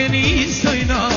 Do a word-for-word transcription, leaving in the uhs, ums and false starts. Kenny Soyna